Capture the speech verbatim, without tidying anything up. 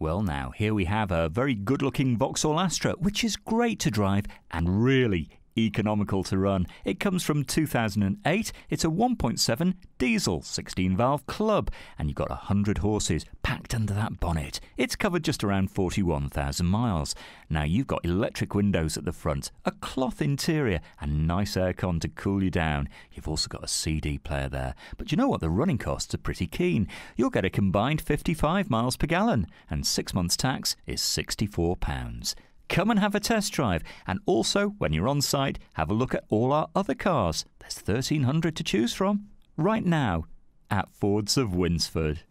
Well now, here we have a very good-looking Vauxhall Astra, which is great to drive and really economical to run. It comes from two thousand eight, it's a one point seven diesel sixteen valve club, and you've got one hundred horses packed under that bonnet. It's covered just around forty-one thousand miles. Now you've got electric windows at the front, a cloth interior and nice aircon to cool you down. You've also got a C D player there. But you know what, the running costs are pretty keen. You'll get a combined fifty-five miles per gallon and six months tax is sixty-four pounds. Come and have a test drive, and also, when you're on site, have a look at all our other cars. There's thirteen hundred to choose from right now at Fords of Winsford.